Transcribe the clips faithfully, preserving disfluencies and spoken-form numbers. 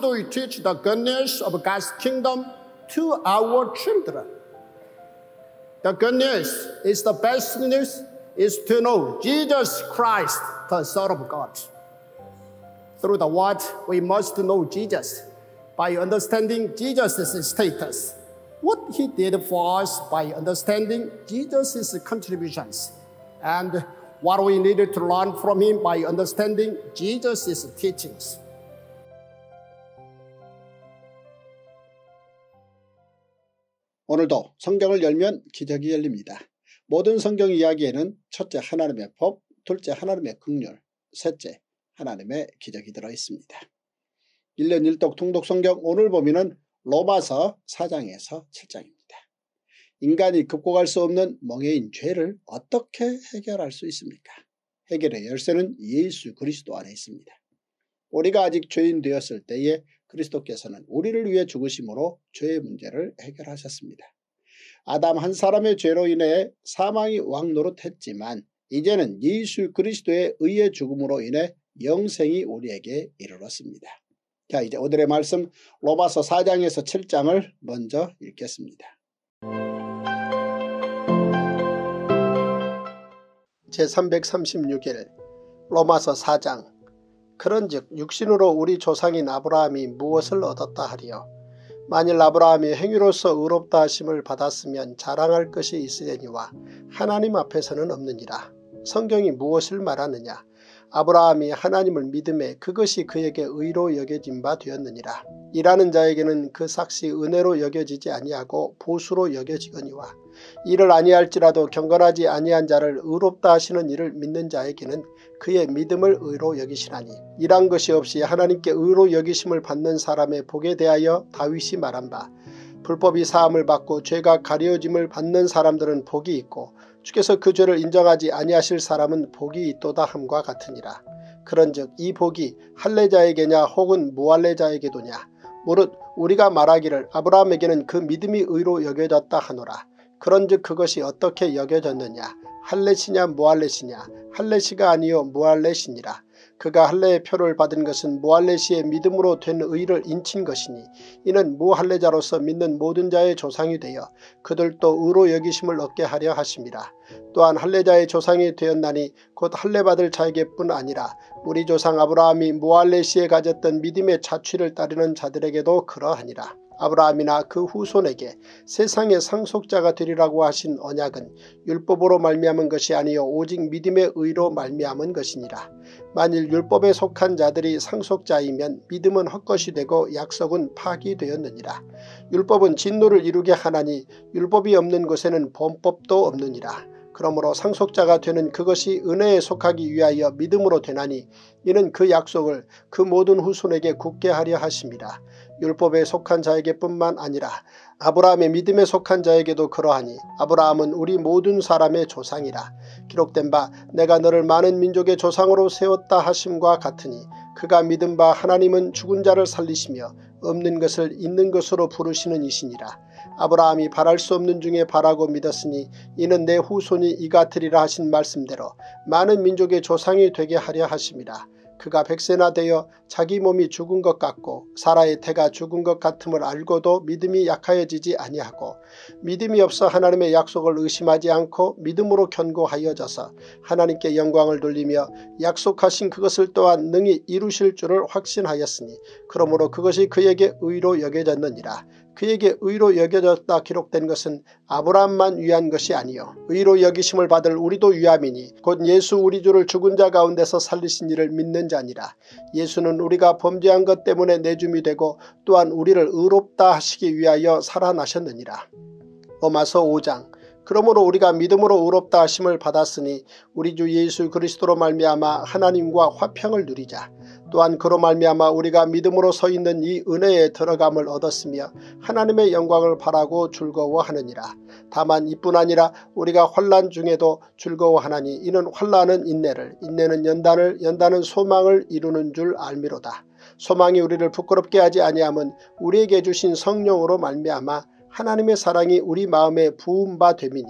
should we teach the goodness of God's kingdom to our children? The goodness is the best news is to know Jesus Christ, the Son of God. Through the word, we must know Jesus by understanding Jesus' status, what he did for us by understanding Jesus' contributions, and what we needed to learn from him by understanding Jesus' teachings. 오늘도 성경을 열면 기적이 열립니다. 모든 성경 이야기에는 첫째 하나님의 법, 둘째 하나님의 긍휼, 셋째 하나님의 기적이 들어있습니다. 일 년 일 독 통독 성경 오늘 범위는 로마서 사 장에서 칠 장입니다. 인간이 굽고 갈 수 없는 멍에인 죄를 어떻게 해결할 수 있습니까? 해결의 열쇠는 예수 그리스도 안에 있습니다. 우리가 아직 죄인 되었을 때에 그리스도께서는 우리를 위해 죽으심으로 죄의 문제를 해결하셨습니다. 아담 한 사람의 죄로 인해 사망이 왕노릇했지만 이제는 예수 그리스도의 의의 죽음으로 인해 영생이 우리에게 이르렀습니다. 자, 이제 오늘의 말씀 로마서 사 장에서 칠 장을 먼저 읽겠습니다. 제삼백삼십육 일 로마서 사 장. 그런즉 육신으로 우리 조상인 아브라함이 무엇을 얻었다 하리요? 만일 아브라함이 행위로서 의롭다 하심을 받았으면 자랑할 것이 있으려니와 하나님 앞에서는 없느니라. 성경이 무엇을 말하느냐? 아브라함이 하나님을 믿음에 그것이 그에게 의로 여겨진 바 되었느니라. 일하는 자에게는 그 삭시 은혜로 여겨지지 아니하고 보수로 여겨지거니와 이를 아니할지라도 경건하지 아니한 자를 의롭다 하시는 이를 믿는 자에게는 그의 믿음을 의로 여기시나니 일한 것이 없이 하나님께 의로 여기심을 받는 사람의 복에 대하여 다윗이 말한 바 불법이 사함을 받고 죄가 가려짐을 받는 사람들은 복이 있고 주께서 그 죄를 인정하지 아니하실 사람은 복이 있도다 함과 같으니라. 그런즉 이 복이 할례자에게냐 혹은 무할례자에게도냐? 무릇 우리가 말하기를 아브라함에게는 그 믿음이 의로 여겨졌다 하노라. 그런즉 그것이 어떻게 여겨졌느냐? 할례시냐 무할례시냐? 할례시가 아니요 무할례시니라. 그가 할례의 표를 받은 것은 무할례시의 믿음으로 된 의를 인친 것이니 이는 무할례자로서 믿는 모든 자의 조상이 되어 그들도 의로 여기심을 얻게 하려 하심이라. 또한 할례자의 조상이 되었나니 곧 할례받을 자에게뿐 아니라 우리 조상 아브라함이 무할례시에 가졌던 믿음의 자취를 따르는 자들에게도 그러하니라. 아브라함이나 그 후손에게 세상의 상속자가 되리라고 하신 언약은 율법으로 말미암은 것이 아니요 오직 믿음의 의로 말미암은 것이니라. 만일 율법에 속한 자들이 상속자이면 믿음은 헛것이 되고 약속은 파기되었느니라. 율법은 진노를 이루게 하나니 율법이 없는 곳에는 범법도 없느니라. 그러므로 상속자가 되는 그것이 은혜에 속하기 위하여 믿음으로 되나니 이는 그 약속을 그 모든 후손에게 굳게 하려 하심이라. 율법에 속한 자에게뿐만 아니라 아브라함의 믿음에 속한 자에게도 그러하니 아브라함은 우리 모든 사람의 조상이라. 기록된 바 내가 너를 많은 민족의 조상으로 세웠다 하심과 같으니 그가 믿은 바 하나님은 죽은 자를 살리시며 없는 것을 있는 것으로 부르시는 이시니라. 아브라함이 바랄 수 없는 중에 바라고 믿었으니 이는 내 후손이 이같으리라 하신 말씀대로 많은 민족의 조상이 되게 하려 하심이라. 그가 백세나 되어 자기 몸이 죽은 것 같고 사라의 태가 죽은 것 같음을 알고도 믿음이 약하여지지 아니하고 믿음이 없어 하나님의 약속을 의심하지 않고 믿음으로 견고하여져서 하나님께 영광을 돌리며 약속하신 그것을 또한 능히 이루실 줄을 확신하였으니 그러므로 그것이 그에게 의로 여겨졌느니라. 그에게 의로 여겨졌다 기록된 것은 아브라함만 위한 것이 아니요 의로 여기심을 받을 우리도 위함이니 곧 예수 우리 주를 죽은 자 가운데서 살리신 이를 믿는 자니라. 예수는 우리가 범죄한 것 때문에 내줌이 되고 또한 우리를 의롭다 하시기 위하여 살아나셨느니라. 로마서 오 장. 그러므로 우리가 믿음으로 의롭다 하심을 받았으니 우리 주 예수 그리스도로 말미암아 하나님과 화평을 누리자. 또한 그로 말미암아 우리가 믿음으로 서 있는 이 은혜에 들어감을 얻었으며 하나님의 영광을 바라고 즐거워하느니라. 다만 이뿐 아니라 우리가 환난 중에도 즐거워하나니 이는 환난은 인내를, 인내는 연단을, 연단은 소망을 이루는 줄 알미로다. 소망이 우리를 부끄럽게 하지 아니함은 우리에게 주신 성령으로 말미암아 하나님의 사랑이 우리 마음에 부은 바 됨이니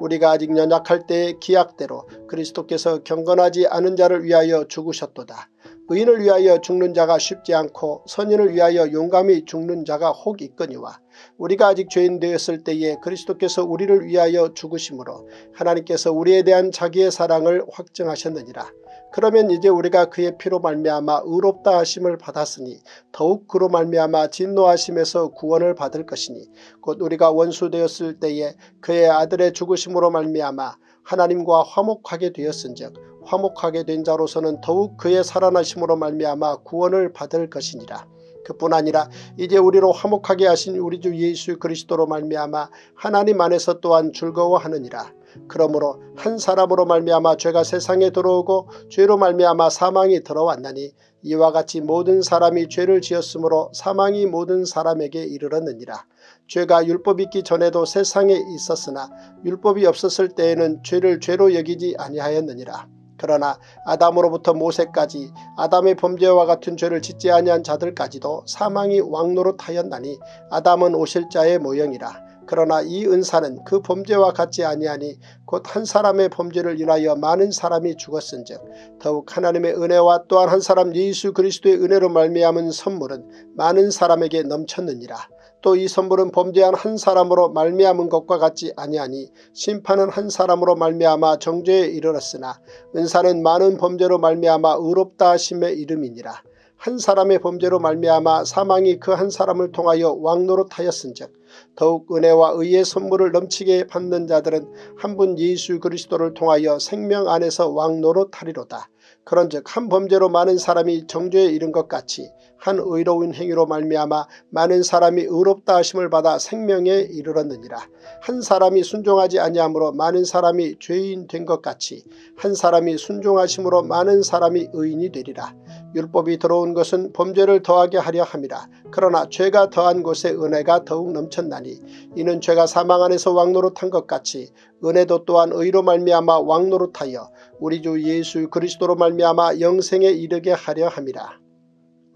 우리가 아직 연약할 때의 기약대로 그리스도께서 경건하지 않은 자를 위하여 죽으셨도다. 의인을 위하여 죽는 자가 쉽지 않고 선인을 위하여 용감히 죽는 자가 혹 있거니와 우리가 아직 죄인 되었을 때에 그리스도께서 우리를 위하여 죽으심으로 하나님께서 우리에 대한 자기의 사랑을 확증하셨느니라. 그러면 이제 우리가 그의 피로 말미암아 의롭다 하심을 받았으니 더욱 그로 말미암아 진노하심에서 구원을 받을 것이니 곧 우리가 원수 되었을 때에 그의 아들의 죽으심으로 말미암아 하나님과 화목하게 되었은즉 화목하게 된 자로서는 더욱 그의 살아나심으로 말미암아 구원을 받을 것이니라. 그뿐 아니라 이제 우리로 화목하게 하신 우리 주 예수 그리스도로 말미암아 하나님 안에서 또한 즐거워하느니라. 그러므로 한 사람으로 말미암아 죄가 세상에 들어오고 죄로 말미암아 사망이 들어왔나니 이와 같이 모든 사람이 죄를 지었으므로 사망이 모든 사람에게 이르렀느니라. 죄가 율법이 있기 전에도 세상에 있었으나 율법이 없었을 때에는 죄를 죄로 여기지 아니하였느니라. 그러나 아담으로부터 모세까지 아담의 범죄와 같은 죄를 짓지 아니한 자들까지도 사망이 왕노릇하였나니 아담은 오실 자의 모형이라. 그러나 이 은사는 그 범죄와 같지 아니하니 곧 한 사람의 범죄를 인하여 많은 사람이 죽었은즉 더욱 하나님의 은혜와 또한 한 사람 예수 그리스도의 은혜로 말미암은 선물은 많은 사람에게 넘쳤느니라. 또 이 선물은 범죄한 한 사람으로 말미암은 것과 같지 아니하니 심판은 한 사람으로 말미암아 정죄에 이르렀으나 은사는 많은 범죄로 말미암아 의롭다 하심에 이름이니라. 한 사람의 범죄로 말미암아 사망이 그 한 사람을 통하여 왕노릇하였은즉 더욱 은혜와 의의 선물을 넘치게 받는 자들은 한 분 예수 그리스도를 통하여 생명 안에서 왕노릇하리로다. 그런즉 한 범죄로 많은 사람이 정죄에 이른 것 같이 한 의로운 행위로 말미암아 많은 사람이 의롭다 하심을 받아 생명에 이르렀느니라. 한 사람이 순종하지 아니함으로 많은 사람이 죄인 된 것 같이 한 사람이 순종하심으로 많은 사람이 의인이 되리라. 율법이 들어온 것은 범죄를 더하게 하려 함이라. 그러나 죄가 더한 곳에 은혜가 더욱 넘쳤나니 이는 죄가 사망 안에서 왕노릇한 것 같이 은혜도 또한 의로 말미암아 왕노릇하여 우리 주 예수 그리스도로 말미암아 영생에 이르게 하려 함이라.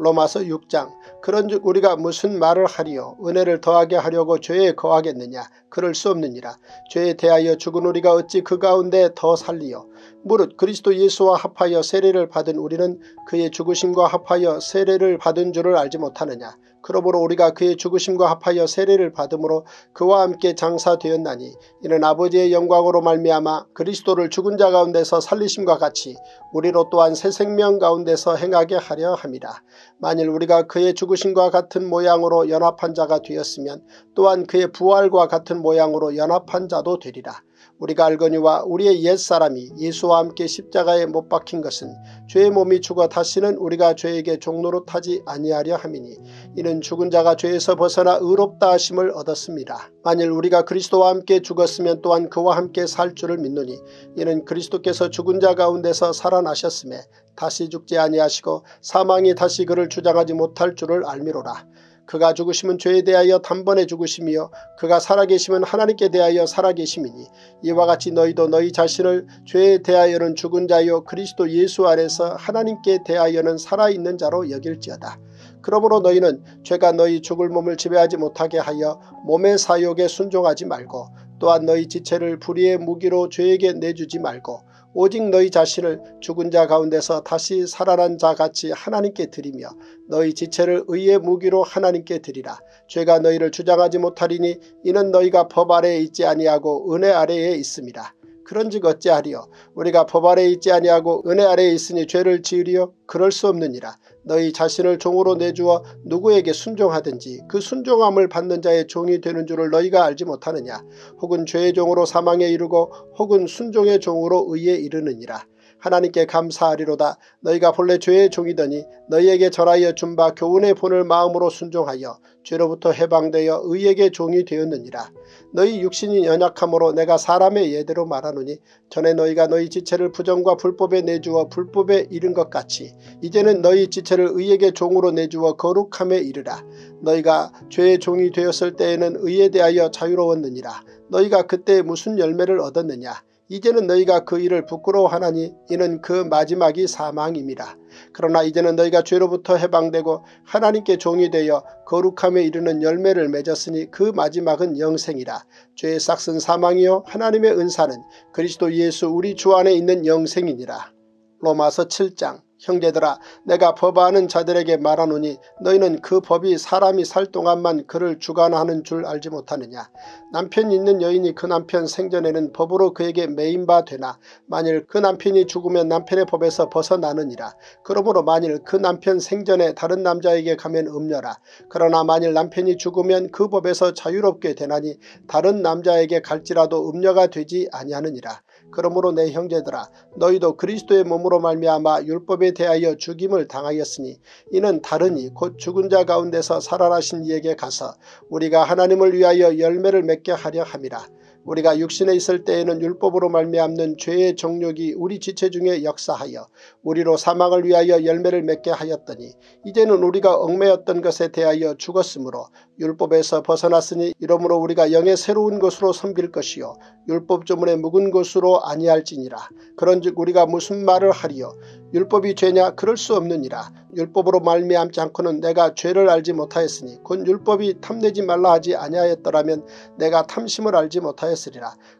로마서 육 장 그런즉 우리가 무슨 말을 하리요? 은혜를 더하게 하려고 죄에 거하겠느냐? 그럴 수 없느니라. 죄에 대하여 죽은 우리가 어찌 그 가운데 더 살리요? 무릇 그리스도 예수와 합하여 세례를 받은 우리는 그의 죽으심과 합하여 세례를 받은 줄을 알지 못하느냐? 그러므로 우리가 그의 죽으심과 합하여 세례를 받음으로 그와 함께 장사되었나니 이는 아버지의 영광으로 말미암아 그리스도를 죽은 자 가운데서 살리심과 같이 우리로 또한 새 생명 가운데서 행하게 하려 함이라. 만일 우리가 그의 죽으심과 같은 모양으로 연합한 자가 되었으면 또한 그의 부활과 같은 모양으로 연합한 자도 되리라. 우리가 알거니와 우리의 옛사람이 예수와 함께 십자가에 못 박힌 것은 죄의 몸이 죽어 다시는 우리가 죄에게 종노릇하지 아니하려 함이니 이는 죽은 자가 죄에서 벗어나 의롭다 하심을 얻었습니다. 만일 우리가 그리스도와 함께 죽었으면 또한 그와 함께 살 줄을 믿노니 이는 그리스도께서 죽은 자 가운데서 살아나셨음에 다시 죽지 아니하시고 사망이 다시 그를 주장하지 못할 줄을 알미로라. 그가 죽으심은 죄에 대하여 단번에 죽으심이요 그가 살아계심은 하나님께 대하여 살아계심이니 이와 같이 너희도 너희 자신을 죄에 대하여는 죽은 자요 그리스도 예수 안에서 하나님께 대하여는 살아있는 자로 여길지어다. 그러므로 너희는 죄가 너희 죽을 몸을 지배하지 못하게 하여 몸의 사욕에 순종하지 말고 또한 너희 지체를 불의의 무기로 죄에게 내주지 말고 오직 너희 자신을 죽은 자 가운데서 다시 살아난 자같이 하나님께 드리며 너희 지체를 의의 무기로 하나님께 드리라. 죄가 너희를 주장하지 못하리니 이는 너희가 법 아래에 있지 아니하고 은혜 아래에 있음이라. 그런즉 어찌하리요? 우리가 법 아래에 있지 아니하고 은혜 아래에 있으니 죄를 지으리요? 그럴 수 없느니라. 너희 자신을 종으로 내주어 누구에게 순종하든지 그 순종함을 받는 자의 종이 되는 줄을 너희가 알지 못하느냐? 혹은 죄의 종으로 사망에 이르고 혹은 순종의 종으로 의에 이르느니라. 하나님께 감사하리로다. 너희가 본래 죄의 종이더니 너희에게 전하여 준 바 교훈의 본을 마음으로 순종하여 죄로부터 해방되어 의에게 종이 되었느니라. 너희 육신이 연약함으로 내가 사람의 예대로 말하노니 전에 너희가 너희 지체를 부정과 불법에 내주어 불법에 이른 것 같이 이제는 너희 지체를 의에게 종으로 내주어 거룩함에 이르라. 너희가 죄의 종이 되었을 때에는 의에 대하여 자유로웠느니라. 너희가 그때 무슨 열매를 얻었느냐? 이제는 너희가 그 일을 부끄러워하나니 이는 그 마지막이 사망임이라. 그러나 이제는 너희가 죄로부터 해방되고 하나님께 종이 되어 거룩함에 이르는 열매를 맺었으니 그 마지막은 영생이라. 죄의 삯은 사망이요 하나님의 은사는 그리스도 예수 우리 주 안에 있는 영생이니라. 로마서 칠 장 형제들아, 내가 법아는 자들에게 말하노니 너희는 그 법이 사람이 살 동안만 그를 주관하는 줄 알지 못하느냐. 남편이 있는 여인이 그 남편 생전에는 법으로 그에게 매인 바 되나 만일 그 남편이 죽으면 남편의 법에서 벗어나느니라. 그러므로 만일 그 남편 생전에 다른 남자에게 가면 음녀라. 그러나 만일 남편이 죽으면 그 법에서 자유롭게 되나니 다른 남자에게 갈지라도 음녀가 되지 아니하느니라. 그러므로 내 형제들아, 너희도 그리스도의 몸으로 말미암아 율법에 대하여 죽임을 당하였으니 이는 다른 이 곧 죽은 자 가운데서 살아나신 이에게 가서 우리가 하나님을 위하여 열매를 맺게 하려 함이라. 우리가 육신에 있을 때에는 율법으로 말미암는 죄의 정욕이 우리 지체 중에 역사하여 우리로 사망을 위하여 열매를 맺게 하였더니 이제는 우리가 얽매였던 것에 대하여 죽었으므로 율법에서 벗어났으니 이러므로 우리가 영의 새로운 것으로 섬길 것이요 율법 조문에 묵은 것으로 아니할지니라. 그런즉 우리가 무슨 말을 하리요? 율법이 죄냐? 그럴 수 없느니라. 율법으로 말미암지 않고는 내가 죄를 알지 못하였으니 곧 율법이 탐내지 말라 하지 아니하였더라면 내가 탐심을 알지 못하였으리라.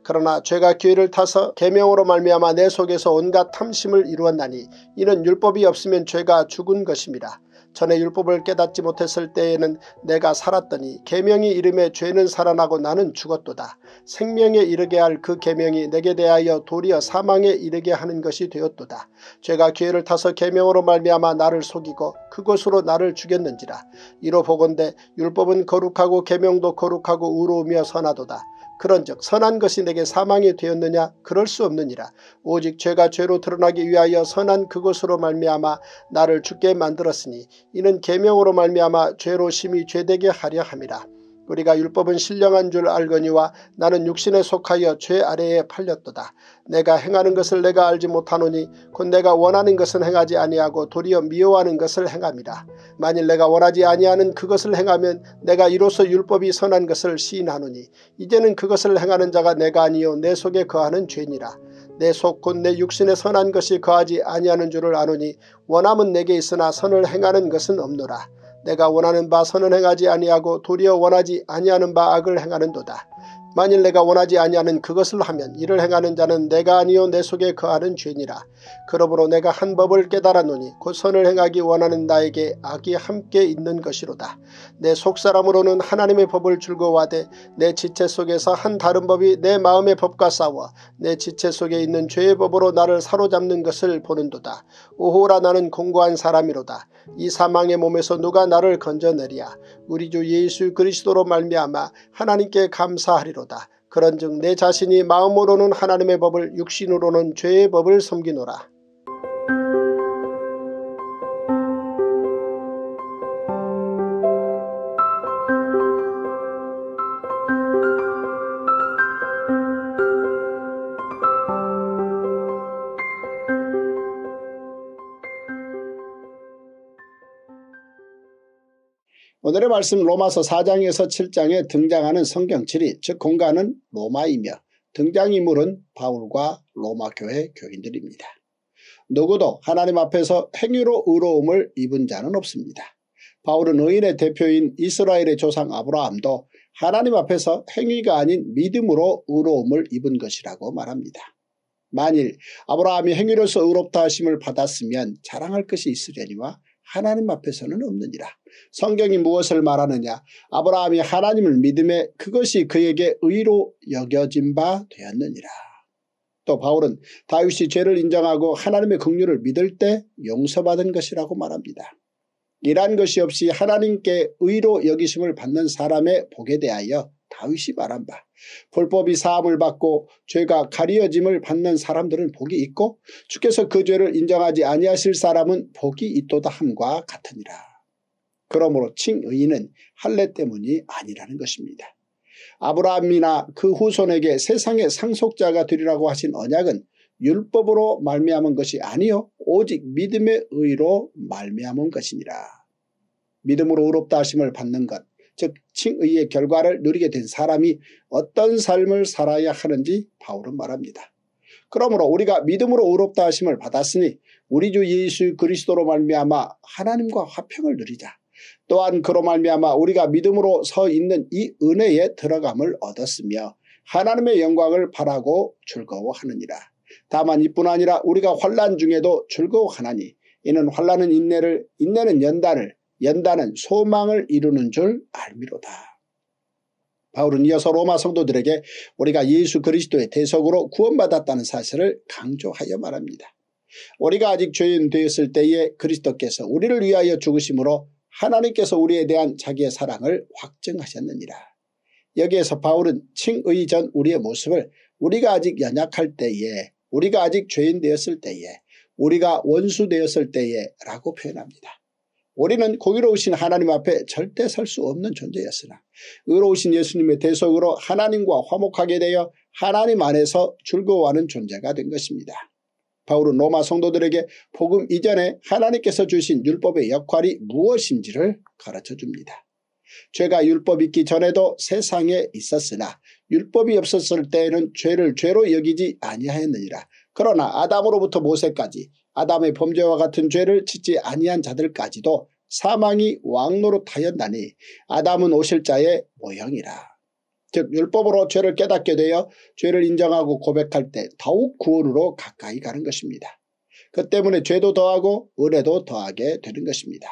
그러나 죄가 기회를 타서 계명으로 말미암아 내 속에서 온갖 탐심을 이루었나니 이는 율법이 없으면 죄가 죽은 것입니다. 전에 율법을 깨닫지 못했을 때에는 내가 살았더니 계명이 이름에 죄는 살아나고 나는 죽었도다. 생명에 이르게 할 그 계명이 내게 대하여 도리어 사망에 이르게 하는 것이 되었도다. 죄가 기회를 타서 계명으로 말미암아 나를 속이고 그것으로 나를 죽였는지라. 이로 보건대 율법은 거룩하고 계명도 거룩하고 의로우며 선하도다. 그런즉 선한 것이 내게 사망이 되었느냐? 그럴 수 없느니라. 오직 죄가 죄로 드러나기 위하여 선한 그것으로 말미암아 나를 죽게 만들었으니 이는 계명으로 말미암아 죄로 심히 죄되게 하려 함이라. 우리가 율법은 신령한 줄 알거니와 나는 육신에 속하여 죄 아래에 팔렸도다. 내가 행하는 것을 내가 알지 못하노니 곧 내가 원하는 것은 행하지 아니하고 도리어 미워하는 것을 행함이라. 만일 내가 원하지 아니하는 그것을 행하면 내가 이로써 율법이 선한 것을 시인하노니 이제는 그것을 행하는 자가 내가 아니요 내 속에 거하는 죄니라. 내 속 곧 내 육신에 선한 것이 거하지 아니하는 줄을 아노니 원함은 내게 있으나 선을 행하는 것은 없노라. 내가 원하는 바 선은 행하지 아니하고 도리어 원하지 아니하는 바 악을 행하는도다. 만일 내가 원하지 아니하는 그것을 하면 이를 행하는 자는 내가 아니요 내 속에 거하는 죄니라. 그러므로 내가 한 법을 깨달았노니 곧 선을 행하기 원하는 나에게 악이 함께 있는 것이로다. 내 속사람으로는 하나님의 법을 즐거워하되 내 지체 속에서 한 다른 법이 내 마음의 법과 싸워 내 지체 속에 있는 죄의 법으로 나를 사로잡는 것을 보는도다. 오호라, 나는 공고한 사람이로다. 이 사망의 몸에서 누가 나를 건져내랴. 우리 주 예수 그리스도로 말미암아 하나님께 감사하리로다. 그런즉 내 자신이 마음으로는 하나님의 법을, 육신으로는 죄의 법을 섬기노라. 오늘의 말씀 로마서 사 장에서 칠 장에 등장하는 성경칠이, 즉 공간은 로마이며 등장인물은 바울과 로마교회 교인들입니다. 누구도 하나님 앞에서 행위로 의로움을 입은 자는 없습니다. 바울은 의인의 대표인 이스라엘의 조상 아브라함도 하나님 앞에서 행위가 아닌 믿음으로 의로움을 입은 것이라고 말합니다. 만일 아브라함이 행위로서 의롭다 하심을 받았으면 자랑할 것이 있으려니와 하나님 앞에서는 없느니라. 성경이 무엇을 말하느냐? 아브라함이 하나님을 믿음에 그것이 그에게 의로 여겨진 바 되었느니라. 또 바울은 다윗이 죄를 인정하고 하나님의 긍휼을 믿을 때 용서받은 것이라고 말합니다. 이러한 것이 없이 하나님께 의로 여기심을 받는 사람의 복에 대하여 다윗이 말한 바, 불법이 사함을 받고 죄가 가려짐을 받는 사람들은 복이 있고 주께서 그 죄를 인정하지 아니하실 사람은 복이 있도다 함과 같으니라. 그러므로 칭의인은 할례 때문이 아니라는 것입니다. 아브라함이나 그 후손에게 세상의 상속자가 되리라고 하신 언약은 율법으로 말미암은 것이 아니요 오직 믿음의 의로 말미암은 것이니라. 믿음으로 의롭다 하심을 받는 것, 즉 칭의의 결과를 누리게 된 사람이 어떤 삶을 살아야 하는지 바울은 말합니다. 그러므로 우리가 믿음으로 의롭다 하심을 받았으니 우리 주 예수 그리스도로 말미암아 하나님과 화평을 누리자. 또한 그로 말미암아 우리가 믿음으로 서 있는 이 은혜에 들어감을 얻었으며 하나님의 영광을 바라고 즐거워하느니라. 다만 이뿐 아니라 우리가 환난 중에도 즐거워하나니 이는 환난은 인내를, 인내는 연단을, 연단은 소망을 이루는 줄 알미로다. 바울은 이어서 로마 성도들에게 우리가 예수 그리스도의 대속으로 구원받았다는 사실을 강조하여 말합니다. 우리가 아직 죄인 되었을 때에 그리스도께서 우리를 위하여 죽으심으로 하나님께서 우리에 대한 자기의 사랑을 확증하셨느니라. 여기에서 바울은 칭의 전 우리의 모습을 우리가 아직 연약할 때에, 우리가 아직 죄인 되었을 때에, 우리가 원수 되었을 때에 라고 표현합니다. 우리는 공의로우신 하나님 앞에 절대 설 수 없는 존재였으나 의로우신 예수님의 대속으로 하나님과 화목하게 되어 하나님 안에서 즐거워하는 존재가 된 것입니다. 바울은 로마 성도들에게 복음 이전에 하나님께서 주신 율법의 역할이 무엇인지를 가르쳐줍니다. 죄가 율법 있기 전에도 세상에 있었으나 율법이 없었을 때에는 죄를 죄로 여기지 아니하였느니라. 그러나 아담으로부터 모세까지 아담의 범죄와 같은 죄를 짓지 아니한 자들까지도 사망이 왕노릇하였나니 아담은 오실 자의 모형이라. 즉 율법으로 죄를 깨닫게 되어 죄를 인정하고 고백할 때 더욱 구원으로 가까이 가는 것입니다. 그 때문에 죄도 더하고 은혜도 더하게 되는 것입니다.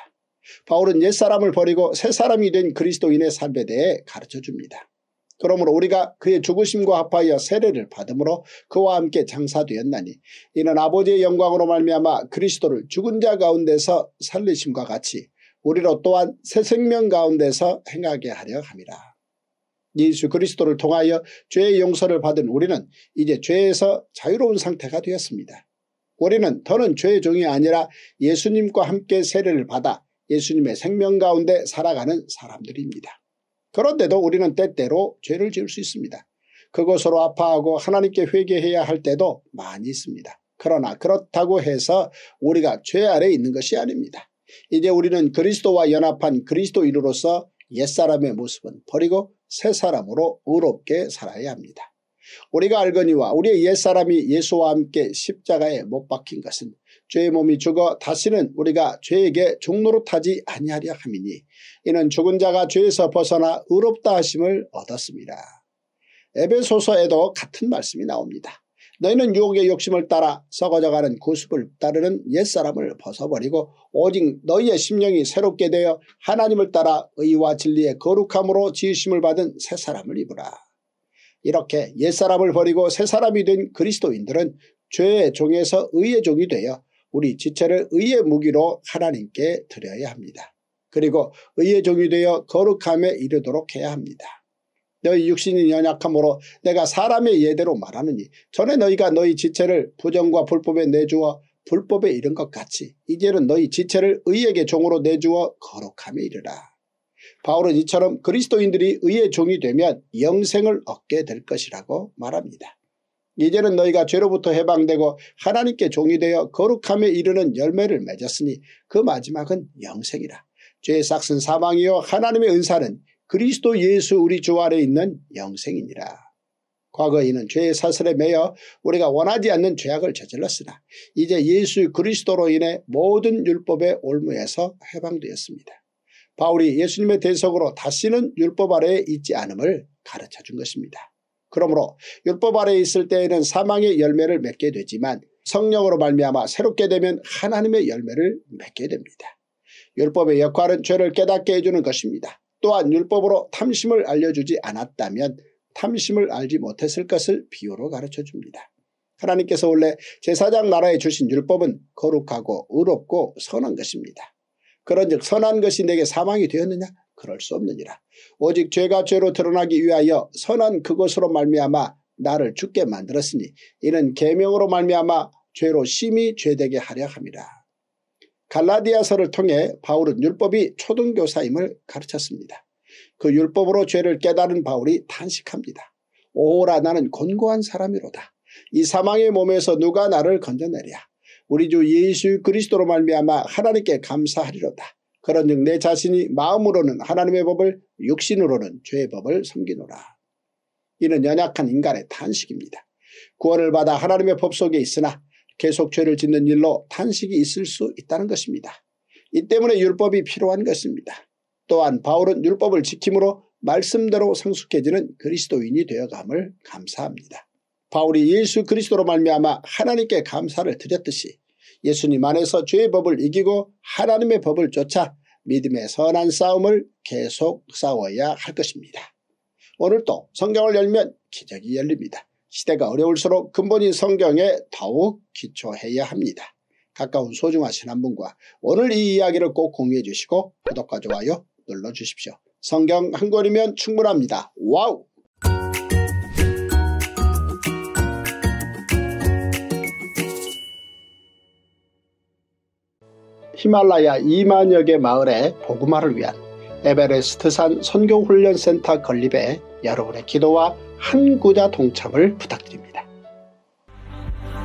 바울은 옛사람을 버리고 새사람이 된 그리스도인의 삶에 대해 가르쳐줍니다. 그러므로 우리가 그의 죽으심과 합하여 세례를 받음으로 그와 함께 장사되었나니 이는 아버지의 영광으로 말미암아 그리스도를 죽은 자 가운데서 살리심과 같이 우리로 또한 새 생명 가운데서 행하게 하려 함이라. 예수 그리스도를 통하여 죄의 용서를 받은 우리는 이제 죄에서 자유로운 상태가 되었습니다. 우리는 더는 죄의 종이 아니라 예수님과 함께 세례를 받아 예수님의 생명 가운데 살아가는 사람들입니다. 그런데도 우리는 때때로 죄를 지을 수 있습니다. 그것으로 아파하고 하나님께 회개해야 할 때도 많이 있습니다. 그러나 그렇다고 해서 우리가 죄 아래 있는 것이 아닙니다. 이제 우리는 그리스도와 연합한 그리스도인으로서 옛사람의 모습은 버리고 새사람으로 의롭게 살아야 합니다. 우리가 알거니와 우리의 옛사람이 예수와 함께 십자가에 못 박힌 것은 죄의 몸이 죽어 다시는 우리가 죄에게 종노릇하지 아니하려 함이니 이는 죽은 자가 죄에서 벗어나 의롭다 하심을 얻었습니다. 에베소서에도 같은 말씀이 나옵니다. 너희는 유혹의 욕심을 따라 썩어져가는 구습을 따르는 옛사람을 벗어버리고 오직 너희의 심령이 새롭게 되어 하나님을 따라 의와 진리의 거룩함으로 지으심을 받은 새사람을 입으라. 이렇게 옛사람을 버리고 새사람이 된 그리스도인들은 죄의 종에서 의의 종이 되어 우리 지체를 의의 무기로 하나님께 드려야 합니다. 그리고 의의 종이 되어 거룩함에 이르도록 해야 합니다. 너희 육신이 연약함으로 내가 사람의 예대로 말하느니 전에 너희가 너희 지체를 부정과 불법에 내주어 불법에 이른 것 같이 이제는 너희 지체를 의에게 종으로 내주어 거룩함에 이르라. 바울은 이처럼 그리스도인들이 의의 종이 되면 영생을 얻게 될 것이라고 말합니다. 이제는 너희가 죄로부터 해방되고 하나님께 종이 되어 거룩함에 이르는 열매를 맺었으니 그 마지막은 영생이라. 죄의 삭은 사망이요 하나님의 은사는 그리스도 예수 우리 주 아래 있는 영생이니라. 과거에는 죄의 사슬에 매여 우리가 원하지 않는 죄악을 저질렀으나 이제 예수 그리스도로 인해 모든 율법의 올무에서 해방되었습니다. 바울이 예수님의 대속으로 다시는 율법 아래에 있지 않음을 가르쳐준 것입니다. 그러므로 율법 아래에 있을 때에는 사망의 열매를 맺게 되지만 성령으로 말미암아 새롭게 되면 하나님의 열매를 맺게 됩니다. 율법의 역할은 죄를 깨닫게 해주는 것입니다. 또한 율법으로 탐심을 알려주지 않았다면 탐심을 알지 못했을 것을 비유로 가르쳐줍니다. 하나님께서 원래 제사장 나라에 주신 율법은 거룩하고 의롭고 선한 것입니다. 그런즉 선한 것이 내게 사망이 되었느냐? 그럴 수 없느니라. 오직 죄가 죄로 드러나기 위하여 선한 그것으로 말미암아 나를 죽게 만들었으니 이는 계명으로 말미암아 죄로 심히 죄되게 하려 함이라. 갈라디아서를 통해 바울은 율법이 초등교사임을 가르쳤습니다. 그 율법으로 죄를 깨달은 바울이 탄식합니다. 오호라 나는 곤고한 사람이로다. 이 사망의 몸에서 누가 나를 건져내랴. 우리 주 예수 그리스도로 말미암아 하나님께 감사하리로다. 그런즉 내 자신이 마음으로는 하나님의 법을 육신으로는 죄의 법을 섬기노라. 이는 연약한 인간의 탄식입니다. 구원을 받아 하나님의 법 속에 있으나 계속 죄를 짓는 일로 탄식이 있을 수 있다는 것입니다. 이 때문에 율법이 필요한 것입니다. 또한 바울은 율법을 지킴으로 말씀대로 성숙해지는 그리스도인이 되어감을 감사합니다. 바울이 예수 그리스도로 말미암아 하나님께 감사를 드렸듯이 예수님 안에서 죄의 법을 이기고 하나님의 법을 쫓아 믿음의 선한 싸움을 계속 싸워야 할 것입니다. 오늘도 성경을 열면 기적이 열립니다. 시대가 어려울수록 근본인 성경에 더욱 기초해야 합니다. 가까운 소중하신 한 분과 오늘 이 이야기를 꼭 공유해 주시고 구독과 좋아요 눌러주십시오. 성경 한 권이면 충분합니다. 와우! 히말라야 이만여 개 마을의 복음화를 위한 에베레스트산 선교훈련센터 건립에 여러분의 기도와 한구자 동참을 부탁드립니다.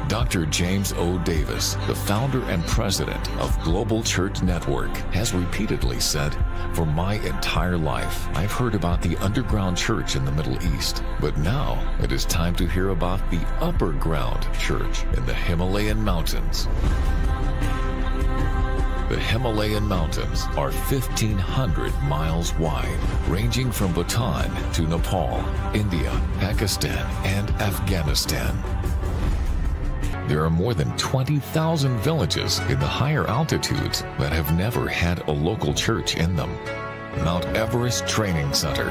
Doctor James O. Davis, the founder and president of Global Church Network, has repeatedly said, "For my entire life, I've heard about the underground church in the Middle East, but now it is time to hear about the upper ground church in the Himalayan Mountains." The Himalayan Mountains are fifteen hundred miles wide, ranging from Bhutan to Nepal, India, Pakistan, and Afghanistan. There are more than twenty thousand villages in the higher altitudes that have never had a local church in them. Mount Everest Training Center.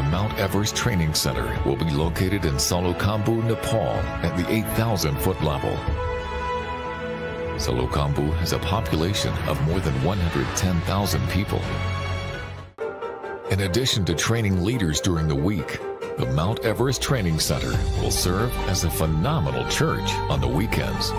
The Mount Everest Training Center will be located in Solukhumbu, Nepal, at the eight thousand foot level. Solukhumbu has a population of more than one hundred ten thousand people. In addition to training leaders during the week, the Mount Everest Training Center will serve as a phenomenal church on the weekends.